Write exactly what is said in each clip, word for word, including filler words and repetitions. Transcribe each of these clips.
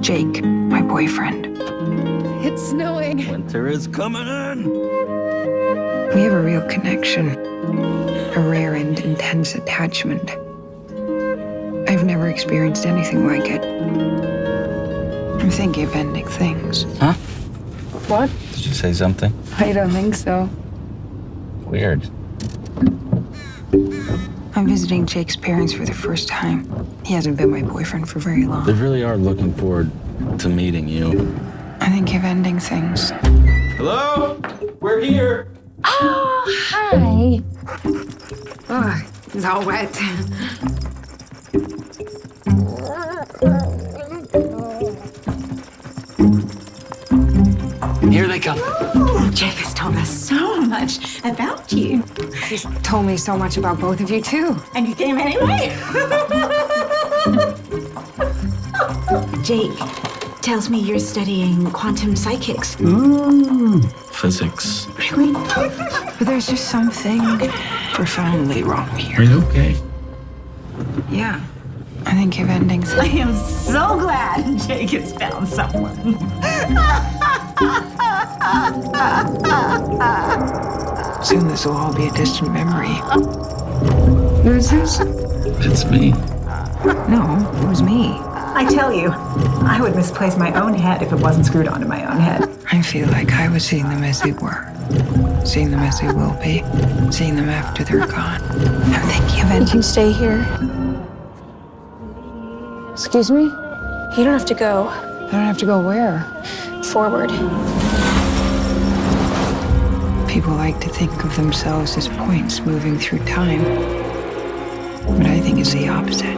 Jake, my boyfriend. It's snowing. Winter is coming in. We have a real connection, a rare and intense attachment. I've never experienced anything like it. I'm thinking of ending things. Huh? What? Did you say something? I don't think so. Weird. I'm visiting Jake's parents for the first time. He hasn't been my boyfriend for very long. They really are looking forward to meeting you. I think you're ending things. Hello? We're here. Oh, hi. Oh, it's all wet. Here they come. Oh, Jake has told us so much about you. He's told me so much about both of you, too. And you came anyway. Jake tells me you're studying quantum psychics. Mm, physics. Really? But there's just something profoundly wrong here. Are you okay? Yeah. I think you're ending things. I am so glad Jake has found someone. Soon this will all be a distant memory. Who's this? It's me. No, it was me. I tell you, I would misplace my own head if it wasn't screwed onto my own head. I feel like I was seeing them as they were, seeing them as they will be, seeing them after they're gone. I'm thinking of ending. You can stay here. Excuse me? You don't have to go. I don't have to go where? Forward. People like to think of themselves as points moving through time, but I think it's the opposite.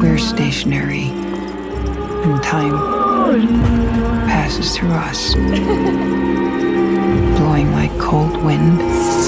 We're stationary, and time passes through us, blowing like cold wind.